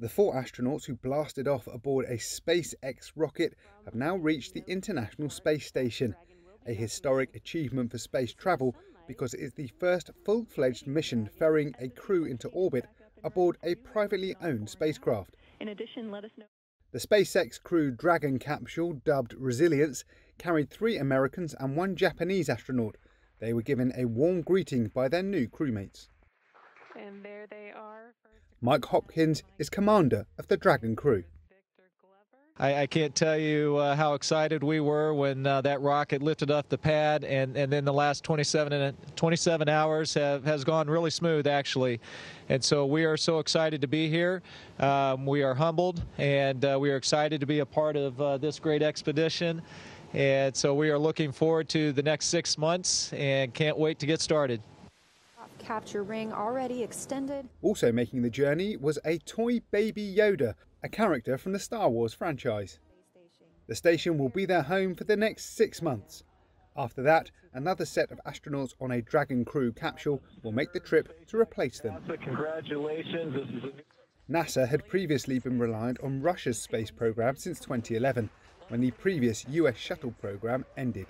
The four astronauts who blasted off aboard a SpaceX rocket have now reached the International Space Station, a historic achievement for space travel because it is the first full-fledged mission ferrying a crew into orbit aboard a privately owned spacecraft. In addition, let us know. The SpaceX Crew Dragon capsule, dubbed Resilience, carried 3 Americans and 1 Japanese astronaut. They were given a warm greeting by their new crewmates. And there they are. Mike Hopkins is commander of the Dragon crew. I can't tell you how excited we were when that rocket lifted off the pad, and then the last 27 hours has gone really smooth, actually. And so we are so excited to be here. We are humbled, and we are excited to be a part of this great expedition. And so we are looking forward to the next 6 months and can't wait to get started. Capture ring already extended. Also making the journey was a toy baby Yoda, a character from the Star Wars franchise. The station will be their home for the next 6 months. After that, another set of astronauts on a Dragon crew capsule will make the trip to replace them. Congratulations. NASA had previously been reliant on Russia's space program since 2011, when the previous US shuttle program ended.